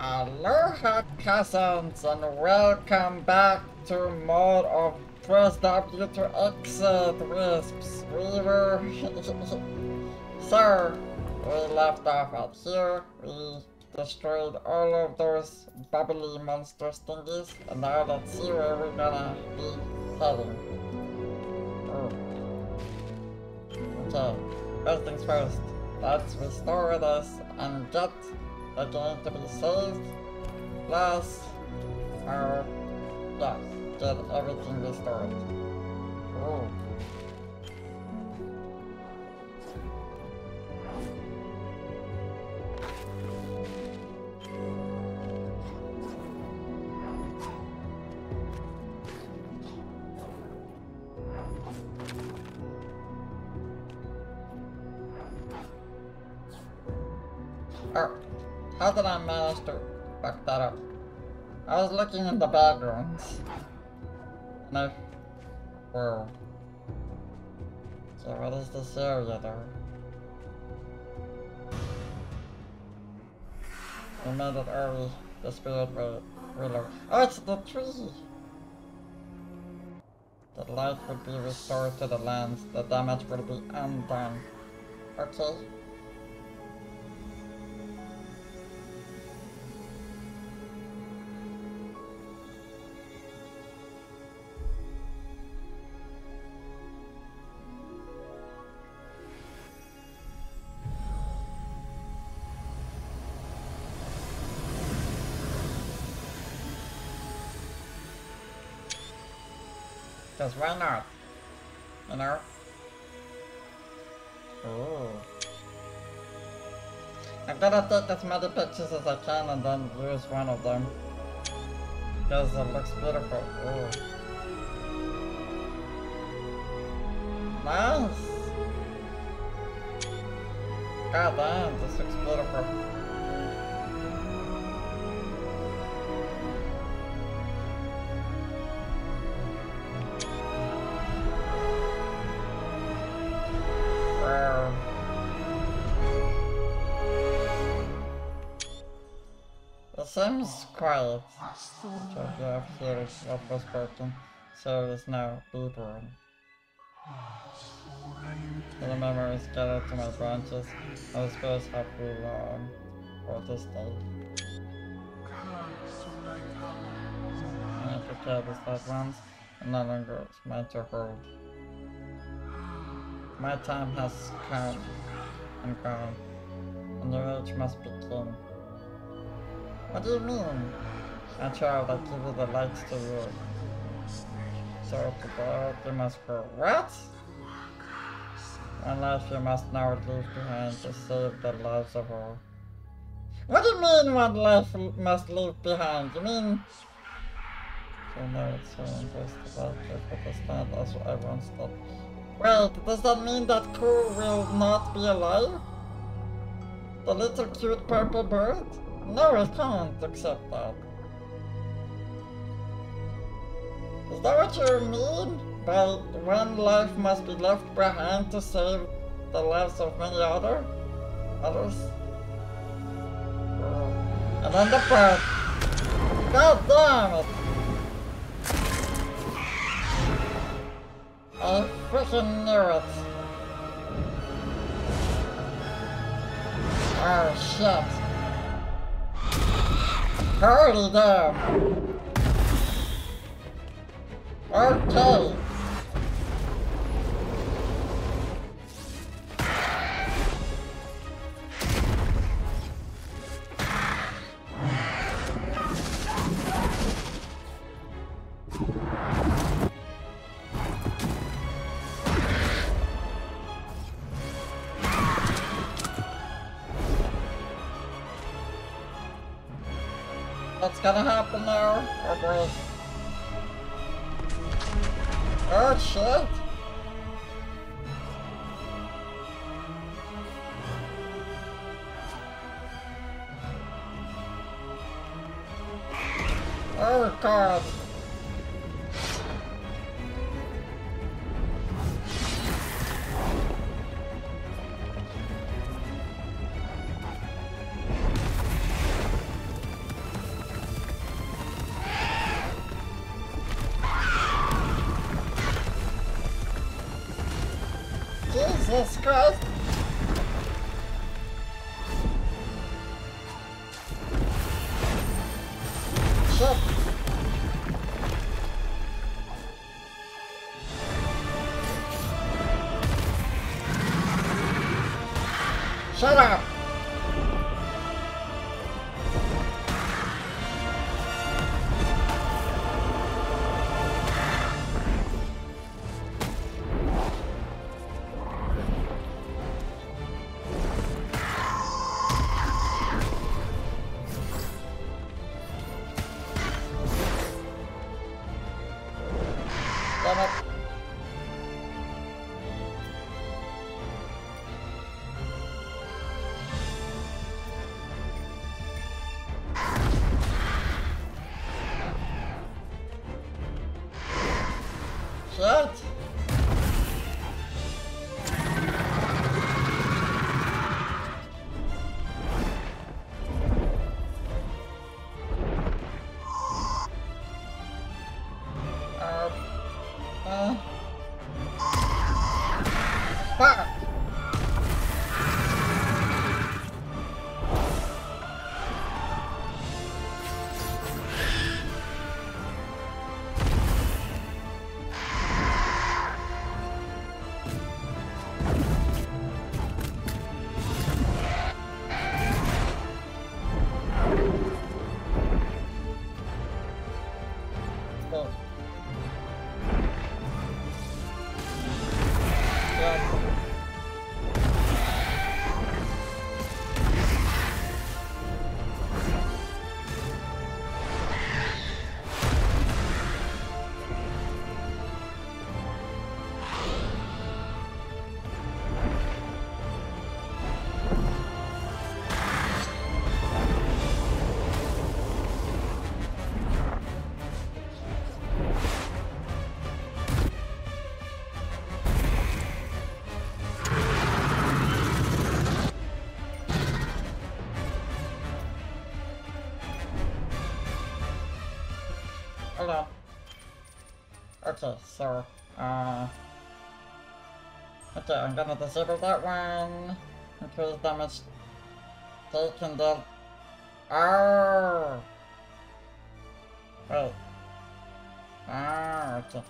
Aloha, cousins, and welcome back to more of First W to Exit, Wisps. We were... so, we left off at here, we destroyed all of those bubbly monster thingies, and now let's see where we're gonna be heading. Oh. Okay, first things first, let's restore this and get the game to be saved, plus, or, yeah, get everything restored. Ooh. How did I manage to fuck that up? I was looking in the backgrounds. And I... Whoa. So what is this area though? We made it Ori, the spirit reload. Oh, it's the tree! The light would be restored to the lands, the damage would be undone. Okay. Because why not? You know? Ooh. I'm gonna take as many pictures as I can and then use one of them. Because it looks beautiful. Ooh. Nice! God damn, this looks beautiful. Seems quiet. So yeah, here is what was broken. So it is now reborn. So the memories gathered to my branches, and the spirits have belonged for this day. I prepare this at once, and no longer is mine to hold. My time has come and gone, and the age must begin. What do you mean? A child, I give you the lights to you. So to borrow, you must go. What? One life you must now leave behind to save the lives of all. What do you mean one life must leave behind? You mean? So now it's so impressive that I could stand as I once did. Wait, does that mean that Ku will not be alive? The little cute purple bird? No, I can't accept that. Is that what you mean by one life must be left behind to save the lives of many others? And then the bird. God damn it! I freaking knew it. Oh shit. Hurry down! Okay! What's gonna happen now? Oh boy. Oh shit! Oh god! Shut up! Okay, so, okay, I'm gonna disable that one. Increase damage taken down. Oh! Wait. Ah, okay.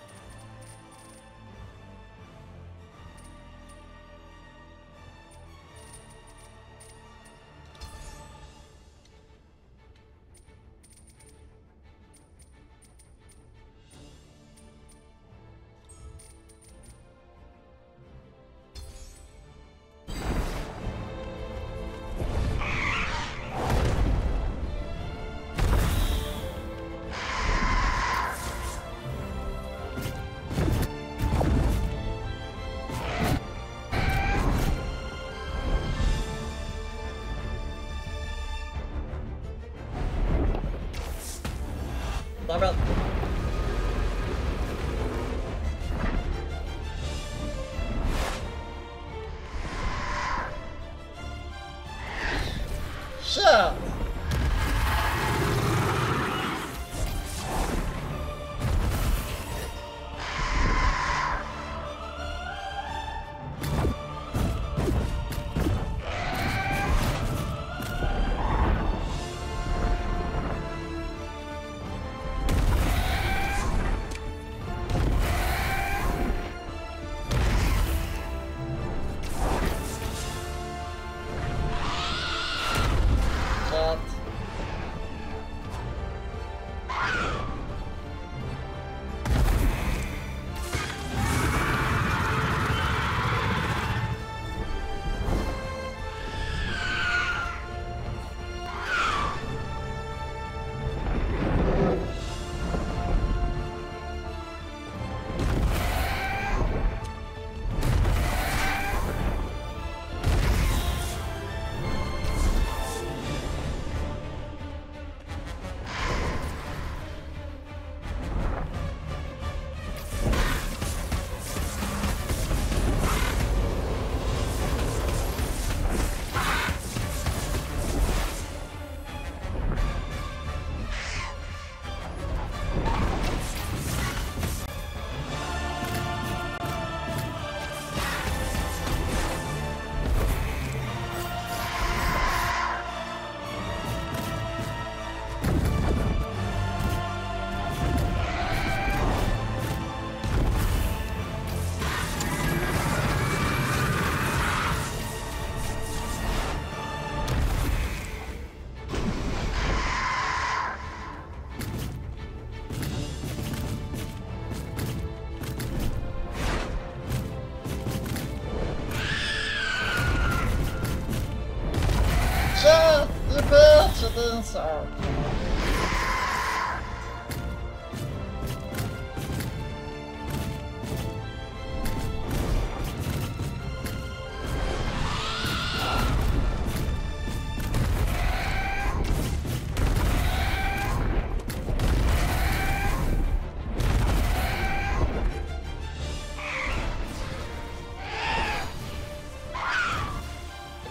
the best of this art.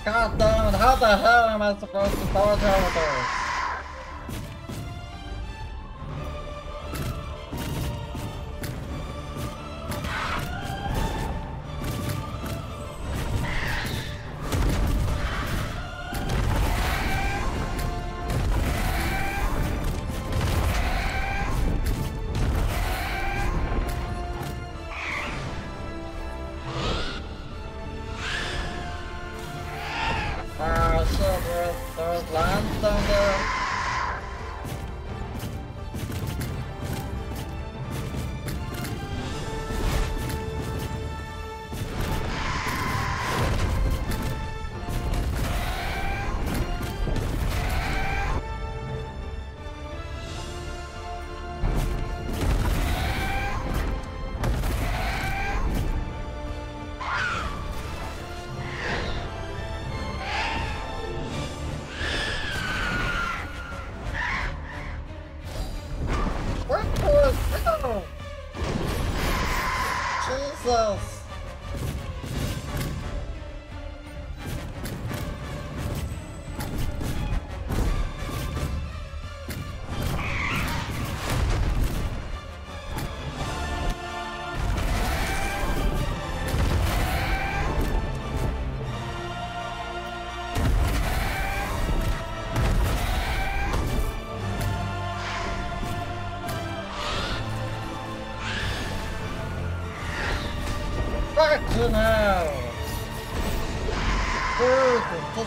God damn it, how the hell am I supposed to throw it over there?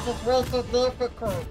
This is real so difficult.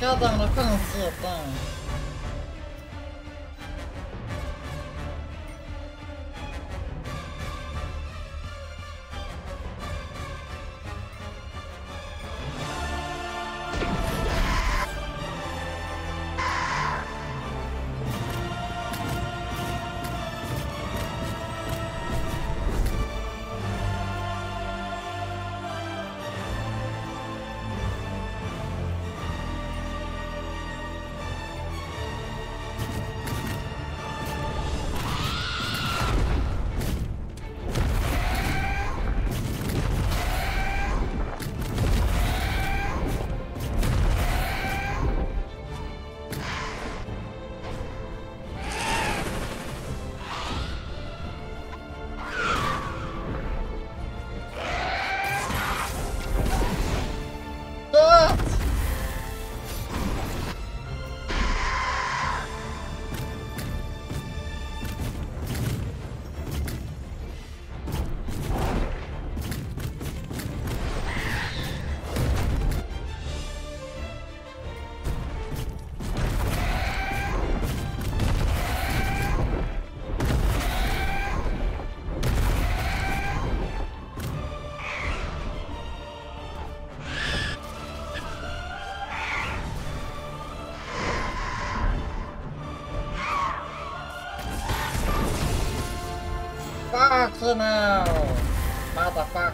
Shut down, I couldn't see it down. Motherfucker now! Motherfucker!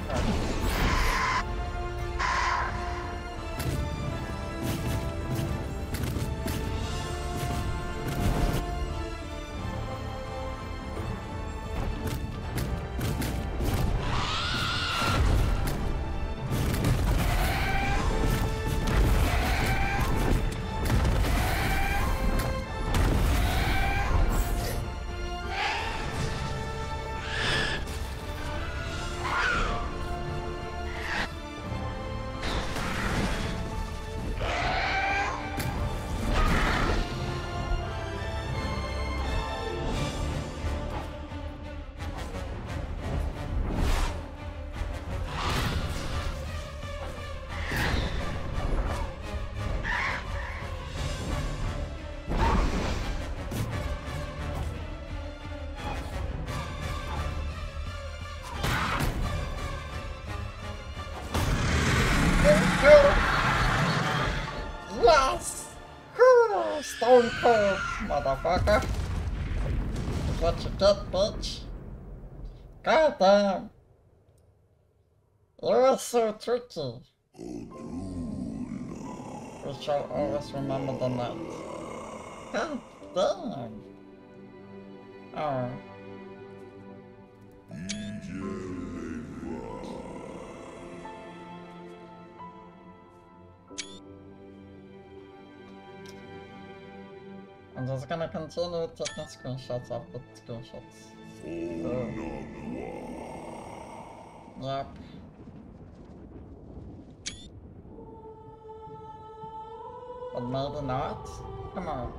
Motherfucker. That's what you get, bitch. Goddamn. You are so tricky. We shall always remember the night. God damn. Oh. I'm just gonna continue taking screenshots of the screenshots. So. Yep. But maybe not? Come on.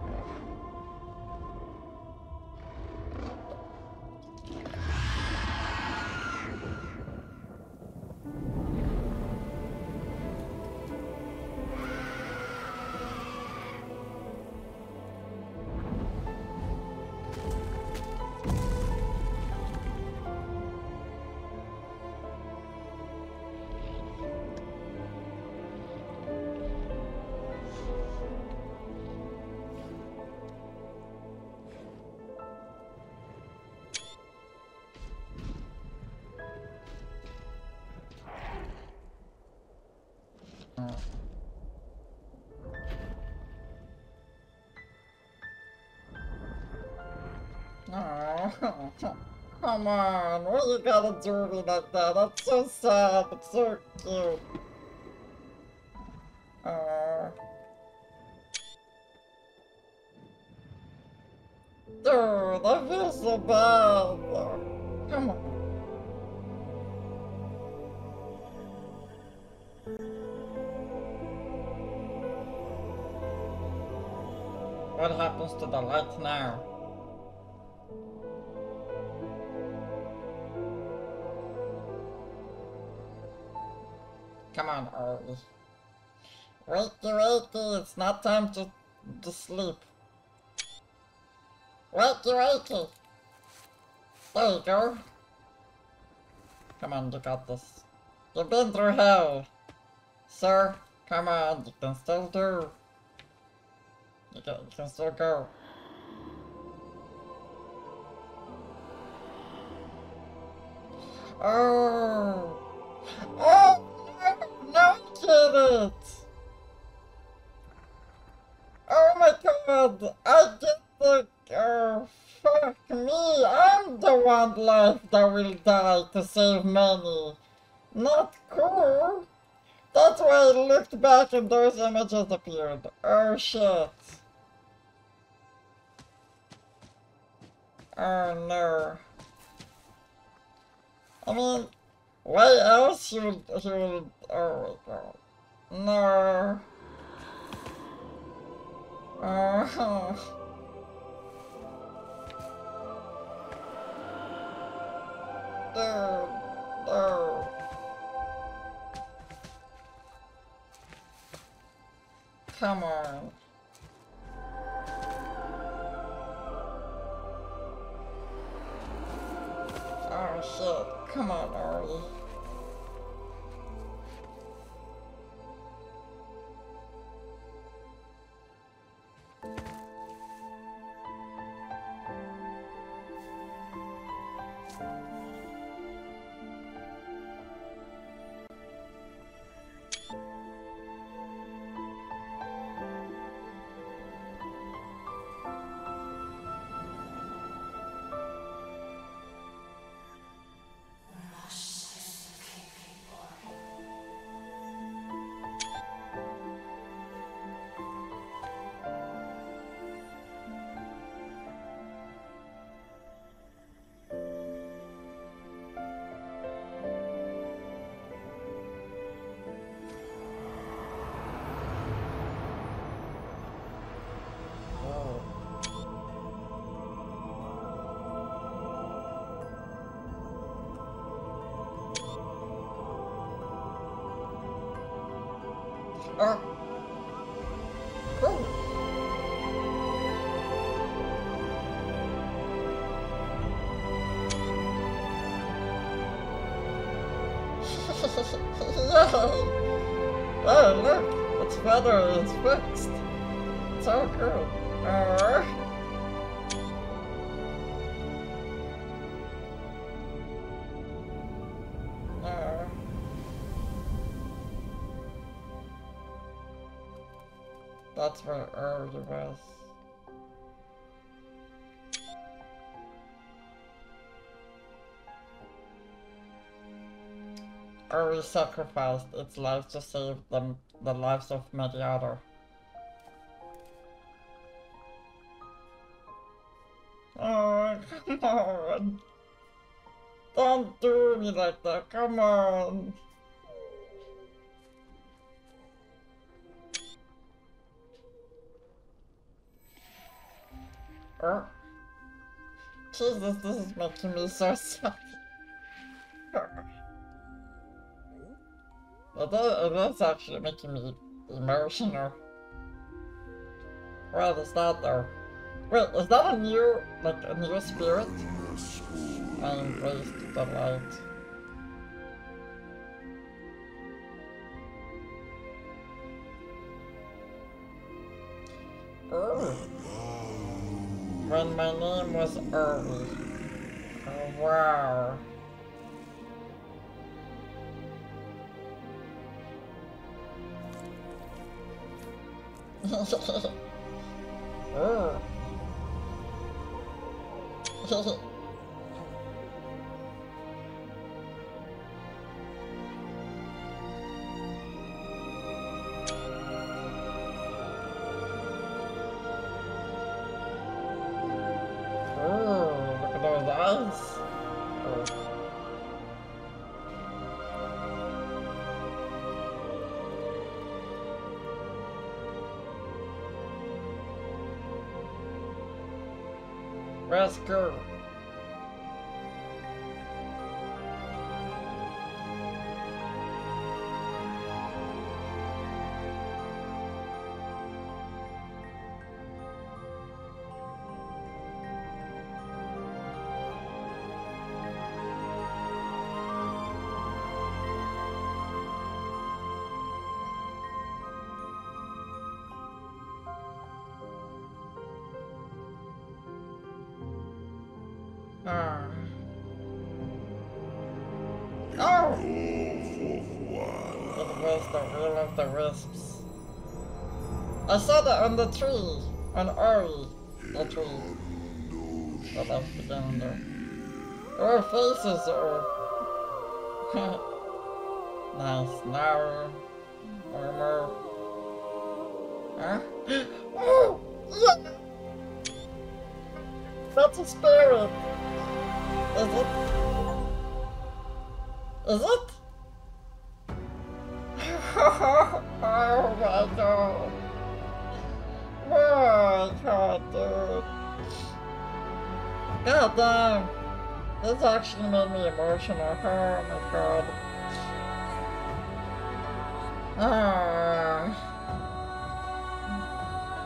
Come on, what you gotta do me like that? That's so sad, it's so cute. Dude, I feel so bad. Come on. What happens to the light now? Come on, Ori. Wakey, wakey, it's not time to sleep. Wakey, wakey. There you go. Come on, you got this. You've been through hell. Sir, come on, you can still do. You can still go. Oh! Oh! No, get it! Oh my god! I get the... Oh, fuck me! I'm the one life that will die to save many! Not cool! That's why I looked back and those images appeared. Oh shit! Oh no. I mean... Why else you would oh my god. No. Oh. Dude, no. Come on. Oh shit, come on, Ori. Oh, look, it's feather and it's fixed. It's all cool. That's where Arlo was. Ori sacrificed its life to save the lives of many others. Oh, come on! Don't do me like that, come on! Oh. Jesus, this is making me so sad. That's actually making me emotional. What is that though? Wait, is that a new spirit? I embraced the light. Oh. When my name was Ori. Oh, wow. Oh. Look at those eyes. Let's go. Oh! It was the will of the wisps. I saw that on the tree, on Ori, the tree that I've begun there. Our faces are nice now. Armor. Huh? Oh! Yeah! That's a spirit! Is it? Oh my god. Oh my god, dude. God damn. This actually made me emotional. Oh my god.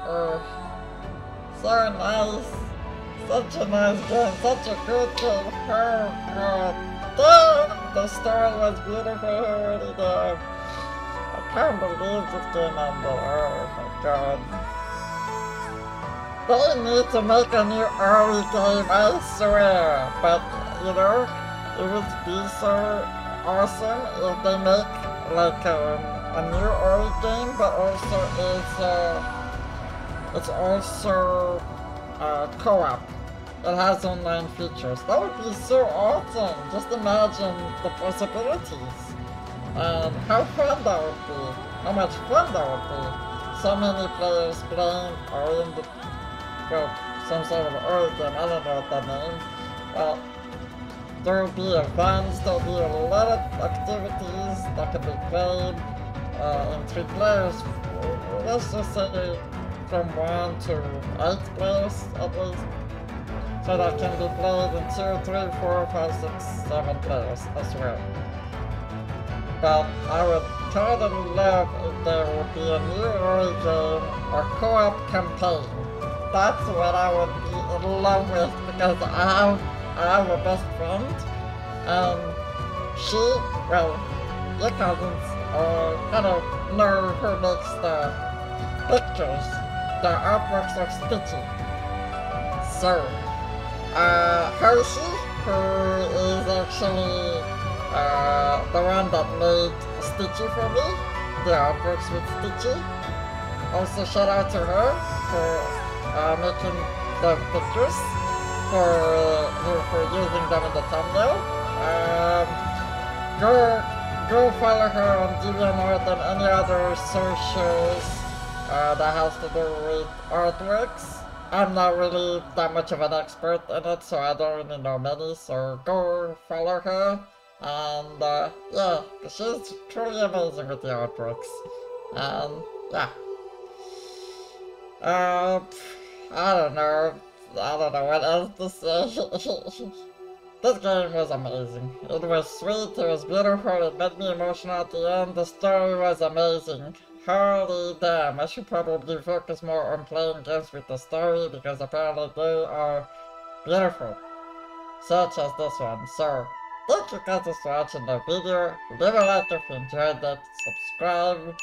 Oh. So nice. Such a nice game, such a good game. Oh god damn! The story was beautiful. I can't believe this game ended. Oh my god. They need to make a new Ori game, I swear. But, you know, it would be so awesome if they make, like, a new Ori game, but also it's also co-op. It has online features. That would be so awesome! Just imagine the possibilities. And how fun that would be. How much fun that would be. So many players playing or in the... well, some sort of Ori game. I don't know what that means. Well, there will be events, there will be a lot of activities that could be played in 3 players. Let's just say from 1 to 8 players at least. So that can be played in 2, 3, 4, 5, 6, 7 players as well. But I would Retarded love is there will be a new Ori game or co-op campaign. That's what I would be in love with because I have a best friend and she, well, your cousins I don't know who makes the pictures, the artworks of Stitchy. So, Hoshi, who is actually the one that made Stitchy for me, the artworks with Stitchy. Also shout out to her for making the pictures, for using them in the thumbnail. Go follow her on DeviantArt and any other socials that has to do with artworks. I'm not really that much of an expert in it, so I don't really know many, so go follow her. And yeah, she's truly amazing with the artworks. And yeah. I don't know what else to say. This game was amazing. It was sweet, it was beautiful, it made me emotional at the end, the story was amazing. Holy damn, I should probably focus more on playing games with the story because apparently they are beautiful. Such as this one. So, thank you guys for watching the video. Leave a like if you enjoyed it, subscribe,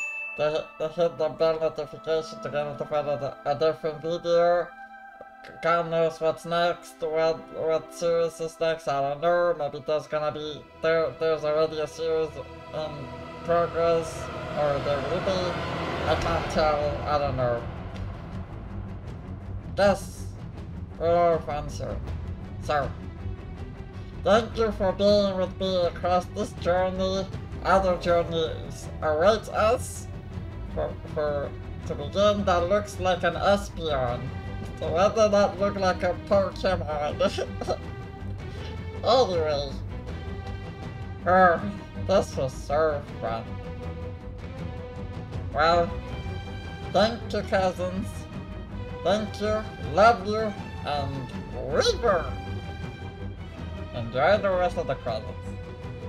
hit the bell notification to get notified of a different video. God knows what's next, what series is next, I don't know, maybe there's already a series in progress, or there will be, I can't tell, I don't know. This will all fun soon. So, thank you for being with me across this journey, other journeys await us, to begin that looks like an Espeon. Why did that look like a Pokemon? Anyway. Oh, this was so fun. Well, thank you cousins. Thank you, love you, and Weaver! Enjoy the rest of the credits.